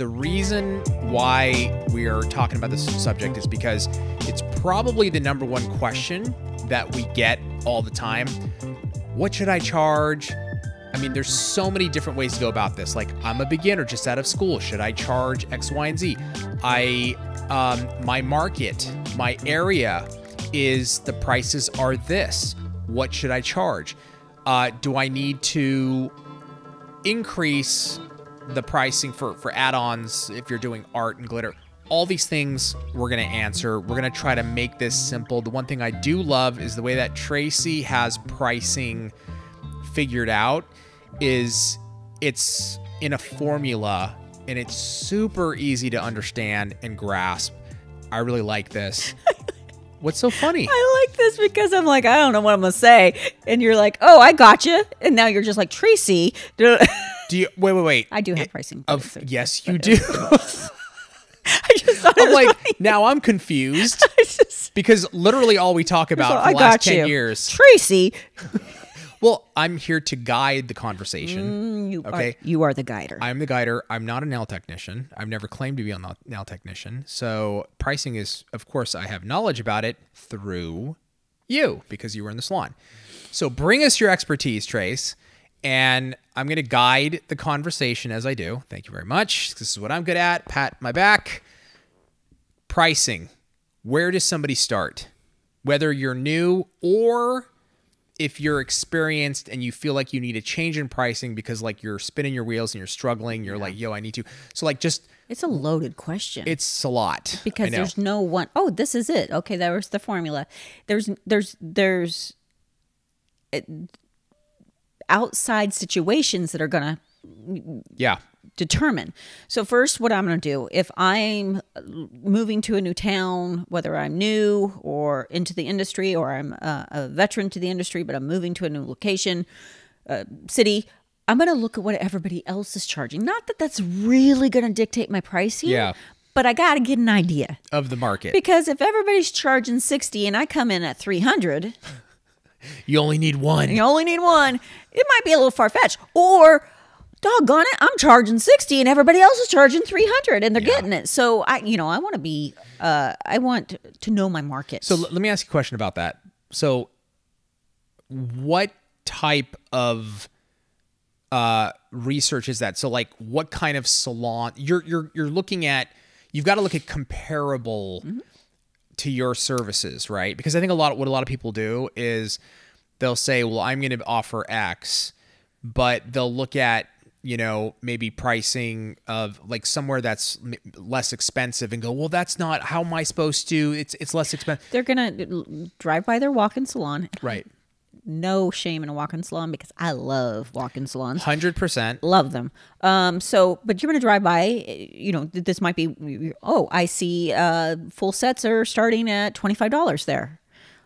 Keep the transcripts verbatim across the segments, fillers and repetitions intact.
The reason why we are talking about this subject is because it's probably the number one question that we get all the time. What should I charge? I mean, there's so many different ways to go about this. Like, I'm a beginner just out of school. Should I charge X, Y, and Z? I, um, my market, my area is the prices are this. What should I charge? Uh, do I need to increase the pricing for, for add-ons if you're doing art and glitter? All these things we're gonna answer. We're gonna try to make this simple. The one thing I do love is the way that Tracy has pricing figured out is it's in a formula and it's super easy to understand and grasp. I really like this. What's so funny? I like this because I'm like, I don't know what I'm gonna say. And you're like, oh, I gotcha. And now you're just like, Tracy. Do you, wait, wait, wait. I do have pricing. Of, so yes, you do. I just thought I'm it was like, funny. Now I'm confused. just, because literally all we talk about like, for the I last ten you. years. Tracy. Well, I'm here to guide the conversation. Mm, you, okay? are, you are the guider. I'm the guider. I'm not a nail technician. I've never claimed to be a nail technician. So pricing is, of course, I have knowledge about it through you because you were in the salon. So bring us your expertise, Trace, and I'm going to guide the conversation as I do. Thank you very much. This is what I'm good at. Pat my back. Pricing. Where does somebody start? Whether you're new or if you're experienced and you feel like you need a change in pricing because like you're spinning your wheels and you're struggling, you're yeah. like, yo, I need to. So like just. It's a loaded question. It's a lot. Because there's no one. Oh, this is it. Okay. That was the formula. There's, there's, there's it, outside situations that are going to. Yeah. Determine. So first, what I'm going to do, if I'm moving to a new town, whether I'm new or into the industry or I'm a, a veteran to the industry, but I'm moving to a new location, uh, city, I'm going to look at what everybody else is charging. Not that that's really going to dictate my price here, yeah. but I got to get an idea of the market. Because if everybody's charging sixty and I come in at three hundred, you only need one. You only need one. It might be a little far-fetched. Or doggone it, I'm charging sixty and everybody else is charging three hundred and they're yeah. getting it. So, I, you know, I want to be, uh, I want to know my market. So let me ask you a question about that. So what type of uh, research is that? So like what kind of salon, you're, you're, you're looking at, you've got to look at comparable mm-hmm. to your services, right? Because I think a lot of what a lot of people do is they'll say, well, I'm going to offer X, but they'll look at, you know, maybe pricing of like somewhere that's less expensive and go, well, that's not how am I supposed to, it's, it's less expensive. They're going to drive by their walk-in salon. Right. No shame in a walk-in salon because I love walk-in salons. one hundred percent. Love them. Um, so, but you're going to drive by, you know, this might be, oh, I see uh, full sets are starting at twenty-five dollars there.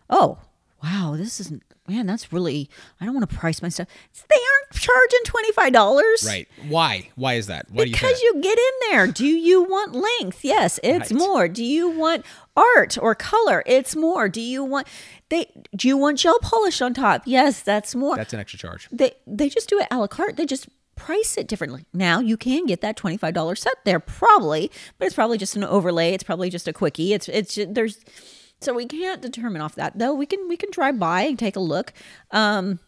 Oh, wow, this isn't. Man, that's really, I don't want to price my stuff. They aren't charging twenty-five dollars. Right. Why? Why is that? Why because do you, you get in there. Do you want length? Yes, it's right. more. Do you want art or color? It's more. Do you want, they, do you want gel polish on top? Yes, that's more. That's an extra charge. They, they just do it a la carte. They just price it differently. Now you can get that twenty-five dollar set there probably, but it's probably just an overlay. It's probably just a quickie. It's, it's, there's. So we can't determine off that, though. We can we can drive by and take a look. Um,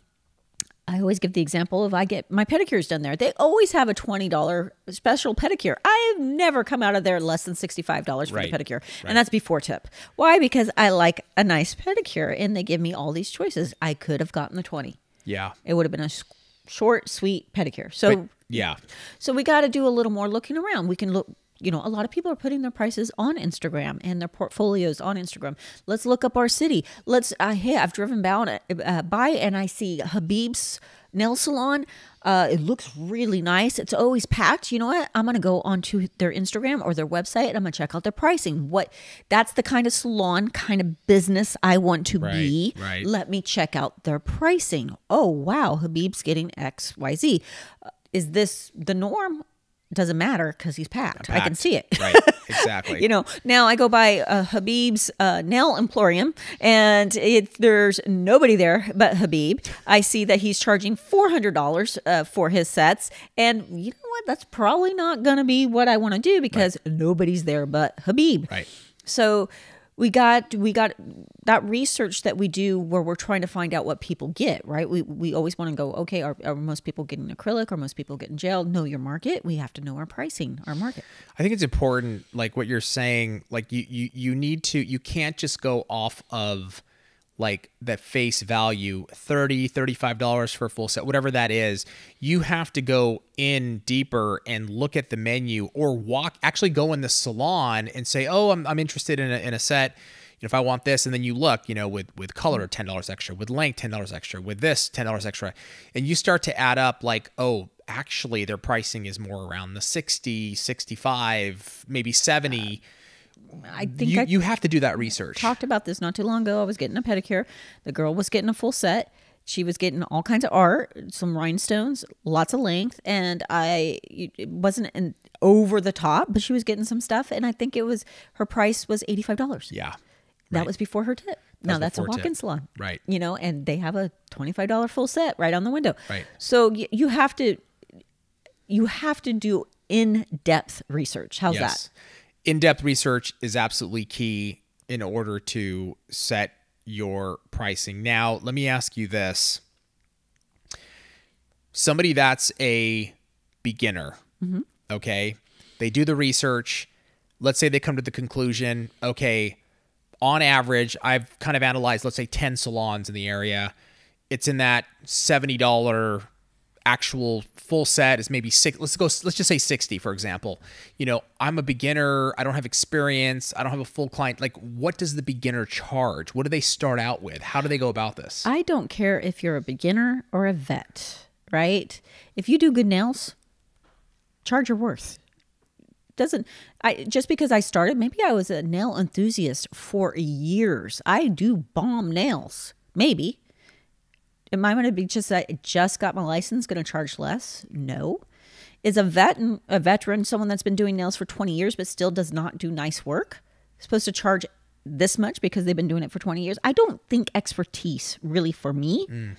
I always give the example of I get my pedicures done there. They always have a twenty dollar special pedicure. I have never come out of there less than sixty-five dollars for right. the pedicure. Right. And that's before tip. Why? Because I like a nice pedicure, and they give me all these choices. I could have gotten the twenty. Yeah. It would have been a short, sweet pedicure. So but, yeah. So we got to do a little more looking around. We can look. You know, a lot of people are putting their prices on Instagram and their portfolios on Instagram. Let's look up our city. Let's, uh, hey, I've driven by, uh, by and I see Habib's nail salon. Uh, it looks really nice. It's always packed. You know what? I'm going to go onto their Instagram or their website and I'm going to check out their pricing. What? That's the kind of salon, kind of business I want to right, be. Right. Let me check out their pricing. Oh, wow. Habib's getting X Y Z. Uh, is this the norm? It doesn't matter because he's packed. packed. I can see it. Right, exactly. You know, now I go by uh, Habib's uh, nail emporium, and it, there's nobody there but Habib. I see that he's charging four hundred dollars uh, for his sets, and you know what? That's probably not going to be what I want to do because right. nobody's there but Habib. Right. So we got we got that research that we do where we're trying to find out what people get, right? We, we always want to go, okay, are, are most people getting acrylic? Are most people getting gel? Know your market. We have to know our pricing, our market. I think it's important, like what you're saying, like you, you, you need to, you can't just go off of like that face value, thirty dollars, thirty-five dollars for a full set, whatever that is. You have to go in deeper and look at the menu or walk, actually go in the salon and say, oh, I'm, I'm interested in a, in a set. You know, if I want this, and then you look, you know, with, with color, ten dollars extra, with length, ten dollars extra, with this, ten dollars extra. And you start to add up like, oh, actually their pricing is more around the sixty, sixty-five, maybe seventy. Uh, I think you, I you have to do that research. Talked about this not too long ago. I was getting a pedicure. The girl was getting a full set. She was getting all kinds of art, some rhinestones, lots of length. And I, it wasn't an over the top, but she was getting some stuff. And I think it was, her price was eighty-five dollars. Yeah. That right. was before her tip. That now that's a walk-in salon. Right. You know, and they have a twenty-five dollar full set right on the window. Right. So y you have to, you have to do in-depth research. How's yes. that? In-depth research is absolutely key in order to set your pricing. Now, let me ask you this. Somebody that's a beginner, mm-hmm. okay, they do the research. Let's say they come to the conclusion, okay, on average, I've kind of analyzed, let's say ten salons in the area. It's in that seventy dollar actual full set is maybe six. Let's go. Let's just say sixty, for example. You know, I'm a beginner. I don't have experience. I don't have a full client. Like, what does the beginner charge? What do they start out with? How do they go about this? I don't care if you're a beginner or a vet, right? If you do good nails, charge your worth. Doesn't I just because I started? Maybe I was a nail enthusiast for years. I do bomb nails, maybe. Am I going to be just that I just got my license, going to charge less? No. Is a vet, a veteran, someone that's been doing nails for twenty years but still does not do nice work, supposed to charge this much because they've been doing it for twenty years? I don't think expertise really, for me, mm.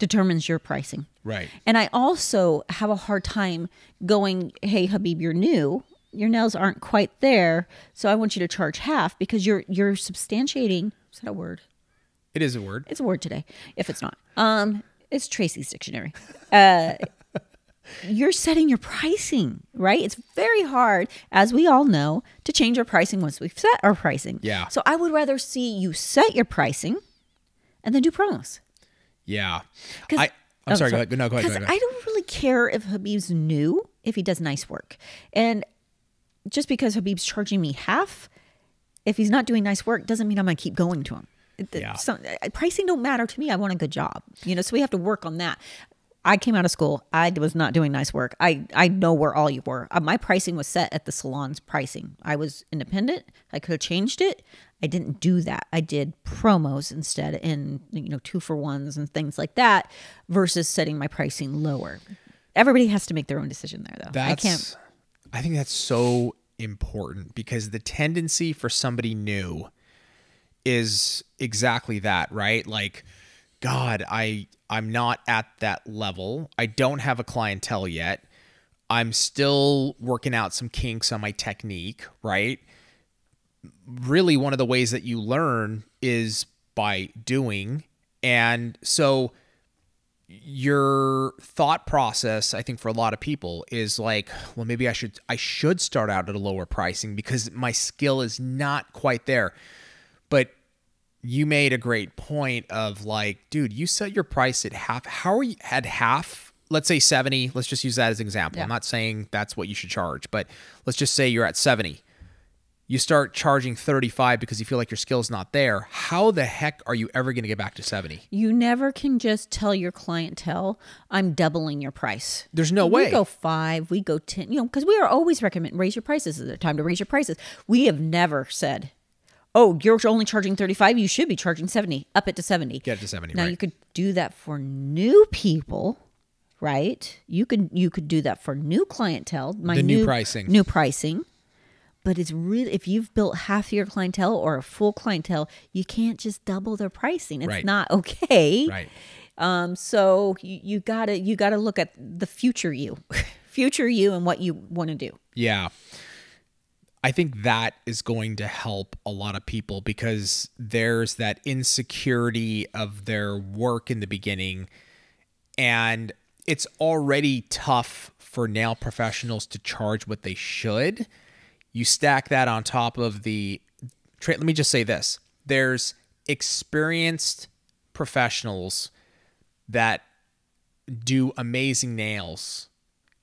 determines your pricing. Right. And I also have a hard time going, hey, Habib, you're new. Your nails aren't quite there, so I want you to charge half, because you're, you're substantiating. Is that a word? It is a word. It's a word today, if it's not. Um, it's Tracy's dictionary. Uh, you're setting your pricing, right? It's very hard, as we all know, to change our pricing once we've set our pricing. Yeah. So I would rather see you set your pricing and then do promos. Yeah. I, I'm oh, sorry. sorry. Go ahead. No, go ahead. Because I don't really care if Habib's new, if he does nice work. And just because Habib's charging me half, if he's not doing nice work, doesn't mean I'm going to keep going to him. Yeah. So, pricing don't matter to me. I want a good job, you know, so we have to work on that. I came out of school. I was not doing nice work. I, I know where all you were. Uh, my pricing was set at the salon's pricing. I was independent. I could have changed it. I didn't do that. I did promos instead, and, you know, two for ones and things like that, versus setting my pricing lower. Everybody has to make their own decision there, though. That's, I can't. I think that's so important, because the tendency for somebody new is exactly that, right? Like, God, I, I'm not at that level. I don't have a clientele yet. I'm still working out some kinks on my technique, right? Really, one of the ways that you learn is by doing. And so your thought process, I think, for a lot of people is like, well, maybe I should, I should start out at a lower pricing because my skill is not quite there. But you made a great point of like, dude, you set your price at half. How are you at half? Let's say seventy. Let's just use that as an example. Yeah. I'm not saying that's what you should charge, but let's just say you're at seventy. You start charging thirty-five because you feel like your skill's not there. How the heck are you ever going to get back to seventy? You never can just tell your clientele, I'm doubling your price. There's no way. We go five, we go ten, you know, because we are always recommending raise your prices. It's time to raise your prices. We have never said, oh, you're only charging thirty-five. You should be charging seventy. Up it to seventy. Get it to seventy. Now, right. You could do that for new people, right? You could you could do that for new clientele. My the new, new pricing. New pricing. But it's really, if you've built half your clientele or a full clientele, you can't just double their pricing. It's right. not okay. Right. Um, so you, you gotta you gotta look at the future you, future you, and what you want to do. Yeah, I think that is going to help a lot of people because there's that insecurity of their work in the beginning, and it's already tough for nail professionals to charge what they should. You stack that on top of the, let me just say this, there's experienced professionals that do amazing nails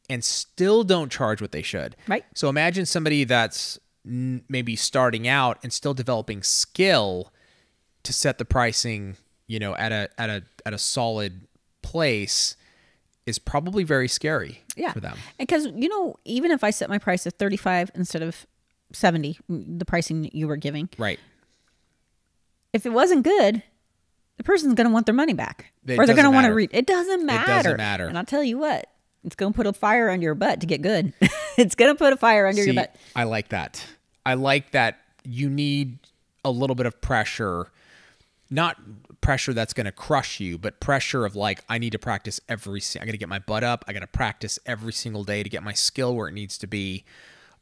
and still don't charge what they should. Right. So imagine somebody that's maybe starting out and still developing skill to set the pricing, you know, at a at a at a solid place. Is probably very scary yeah. for them. Because, you know, even if I set my price at thirty-five instead of seventy, the pricing you were giving. Right. If it wasn't good, the person's going to want their money back. It or they're going to want to read. It doesn't matter. It doesn't matter. And I'll tell you what, it's going to put a fire under your butt to get good. It's going to put a fire under See, your butt. I like that. I like that you need a little bit of pressure. Not pressure that's going to crush you, but pressure of like, I need to practice every, I got to get my butt up. I got to practice every single day to get my skill where it needs to be.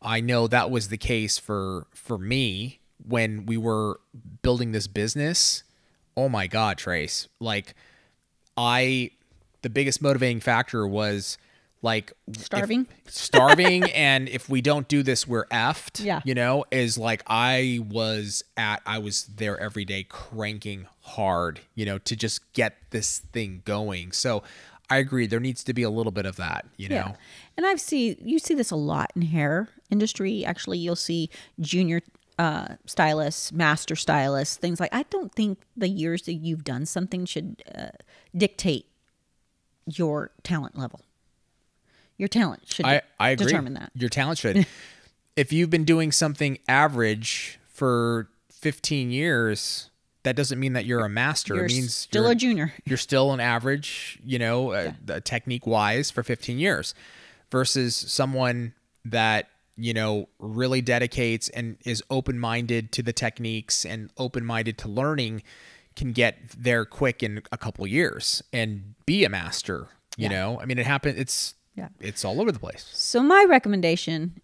I know that was the case for, for me when we were building this business. Oh my God, Trace. Like I, the biggest motivating factor was like starving, if, starving. And if we don't do this, we're effed, yeah. you know, is like, I was at, I was there every day cranking hard, you know, to just get this thing going. So I agree. There needs to be a little bit of that, you know? Yeah. And I've seen, you see this a lot in hair industry. Actually, you'll see junior uh, stylists, master stylists, things like, I don't think the years that you've done something should uh, dictate your talent level. Your talent should I, I agree. determine that. Your talent should. If you've been doing something average for fifteen years, that doesn't mean that you're a master. You're it means still you're, a junior. You're still an average, you know, yeah. uh, technique-wise for fifteen years versus someone that, you know, really dedicates and is open-minded to the techniques and open-minded to learning can get there quick in a couple years and be a master, you yeah. know? I mean, it happens. It's... Yeah. It's all over the place. So my recommendation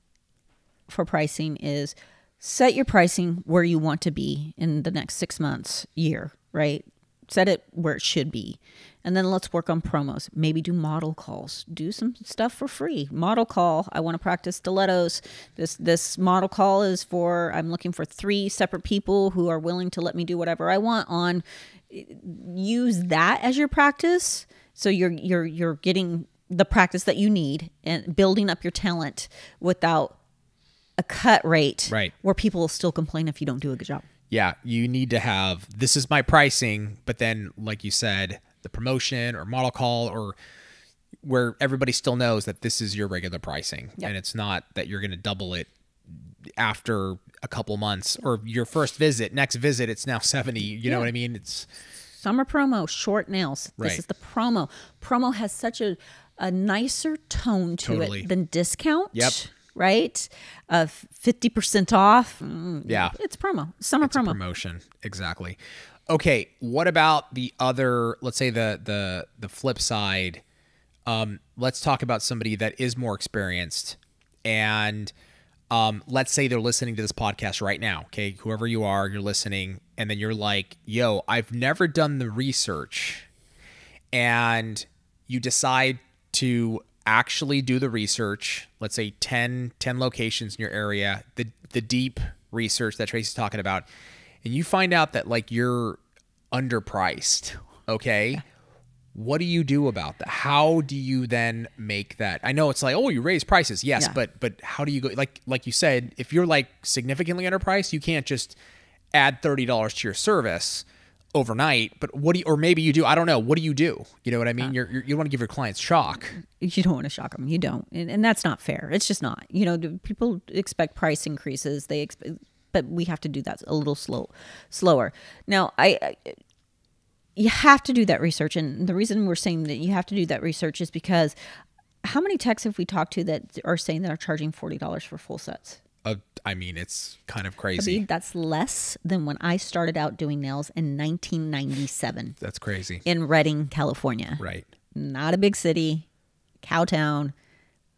for pricing is set your pricing where you want to be in the next six months, year, right? Set it where it should be. And then let's work on promos. Maybe do model calls. Do some stuff for free. Model call. I want to practice stilettos. This this model call is for, I'm looking for three separate people who are willing to let me do whatever I want on. Use that as your practice. So you're you're you're getting the practice that you need and building up your talent without a cut rate right. where people will still complain if you don't do a good job. Yeah. You need to have, this is my pricing, but then like you said, the promotion or model call or where everybody still knows that this is your regular pricing yep. and it's not that you're going to double it after a couple months yep. or your first visit, next visit, it's now seventy, you yep. know what I mean? It's summer promo, short nails. Right. This is the promo. Promo has such a, a nicer tone to totally. it than discount, yep. right? Uh, fifty percent off. Mm, yeah. It's promo. Summer it's promo. Promotion. Exactly. Okay. What about the other, let's say the, the, the flip side. Um, let's talk about somebody that is more experienced and, um, let's say they're listening to this podcast right now. Okay. Whoever you are, you're listening and then you're like, yo, I've never done the research and you decide to actually do the research, let's say ten, ten locations in your area, the, the deep research that Tracy's talking about, and you find out that like you're underpriced, okay? Yeah. What do you do about that? How do you then make that? I know it's like, oh, you raise prices. Yes, yeah. but but how do you go? Like like you said, if you're like significantly underpriced, you can't just add thirty dollars to your service overnight, but what do you, or maybe you do, I don't know. What do you do? You know what I mean? You're, you're, you want to give your clients shock. You don't want to shock them. You don't. And, and that's not fair. It's just not, you know, people expect price increases. They expect, but we have to do that a little slow, slower. Now I, you have to do that research. And the reason we're saying that you have to do that research is because how many techs have we talked to that are saying that are charging forty dollars for full sets? Uh, I mean, it's kind of crazy. I mean, that's less than when I started out doing nails in nineteen ninety-seven. That's crazy. In Redding, California. Right. Not a big city, cowtown,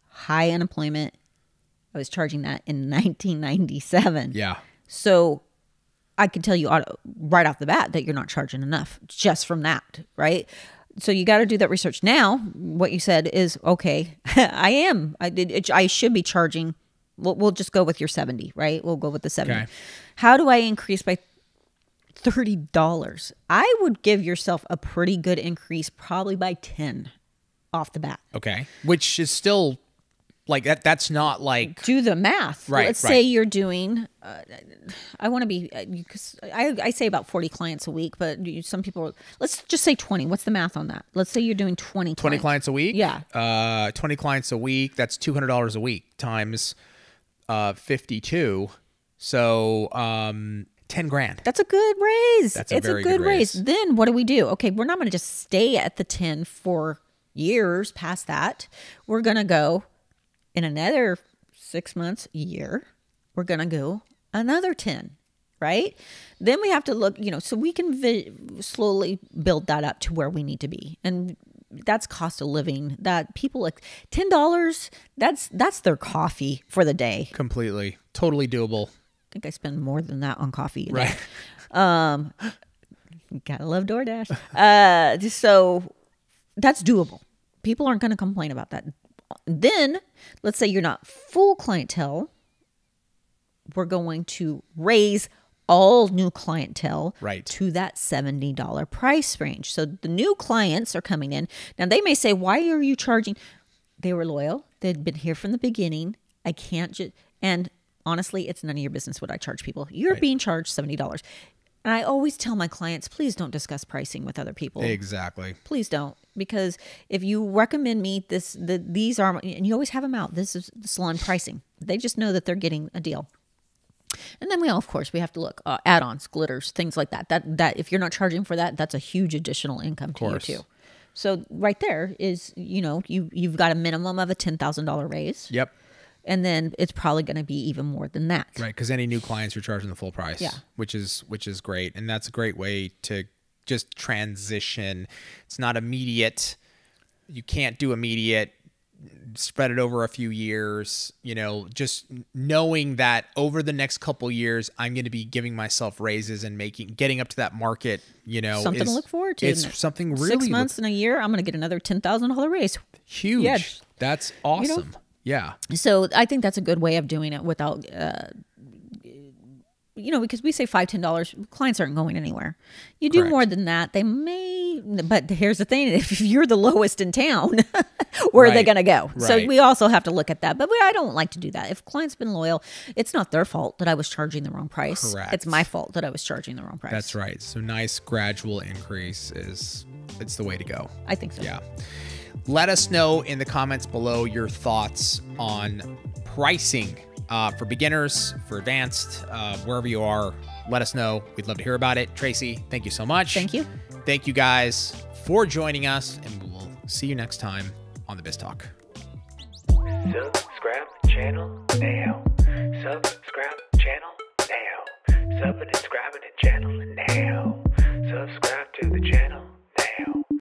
high unemployment. I was charging that in nineteen ninety-seven. Yeah. So I can tell you right off the bat that you're not charging enough just from that, right? So you got to do that research. Now, what you said is, okay, I am. I did. I should be charging. We'll, we'll just go with your seventy, right? We'll go with the seventy. Okay. How do I increase by thirty dollars? I would give yourself a pretty good increase, probably by ten off the bat. Okay. Which is still... Like that, that's not like... Do the math. Right, Let's right. say you're doing, uh, I want to be, uh, cause I, I say about forty clients a week, but you, some people, let's just say twenty. What's the math on that? Let's say you're doing twenty clients. twenty clients a week? Yeah. Uh, twenty clients a week, that's two hundred dollars a week times uh, fifty-two. So um, ten grand. That's a good raise. That's a it's very a good, good raise. raise. Then what do we do? Okay, we're not going to just stay at the ten for years past that. We're going to go... In another six months, year, we're going to go another ten, right? Then we have to look, you know, so we can vi slowly build that up to where we need to be. And that's cost of living. That people like ten dollars, that's, that's their coffee for the day. Completely. Totally doable. I think I spend more than that on coffee. Right. Um, gotta love DoorDash. Uh, so that's doable. People aren't going to complain about that. Then let's say you're not full clientele. We're going to raise all new clientele right. to that seventy dollar price range. So the new clients are coming in. Now they may say, why are you charging? They were loyal. They'd been here from the beginning. I can't just, and honestly, it's none of your business what I charge people. You're right. being charged seventy dollars. And I always tell my clients, please don't discuss pricing with other people. Exactly. Please don't. Because if you recommend me this, the, these are, and you always have them out. This is the salon pricing. They just know that they're getting a deal. And then we all, of course, we have to look, uh, add-ons, glitters, things like that. That, that if you're not charging for that, that's a huge additional income to you too. So right there is, you know, you, you've got a minimum of a ten thousand dollar raise. Yep. And then it's probably going to be even more than that. Right. Because any new clients, you're charging the full price, yeah. which is, which is great. And that's a great way to just transition. It's not immediate. You can't do immediate. Spread it over a few years, you know, just knowing that over the next couple years, I'm going to be giving myself raises and making, getting up to that market, you know, something is, to look forward to. It's something really six months and a year. I'm going to get another ten thousand dollar raise. Huge. Yeah. That's awesome. You know? Yeah. So I think that's a good way of doing it without, uh, you know, because we say five, ten dollars, clients aren't going anywhere. You do Correct. more than that, they may, but here's the thing, if you're the lowest in town, where right. are they going to go? Right. So we also have to look at that, but we, I don't like to do that. If clients been loyal, it's not their fault that I was charging the wrong price. Correct. It's my fault that I was charging the wrong price. That's right. So nice gradual increase is, it's the way to go. I think so. Yeah. Let us know in the comments below your thoughts on pricing. Uh, for beginners, for advanced, uh, wherever you are, let us know. We'd love to hear about it. Tracy, thank you so much. Thank you. Thank you guys for joining us, and we will see you next time on The Biz Talk. Subscribe channel now. Subscribe channel now. Subscribe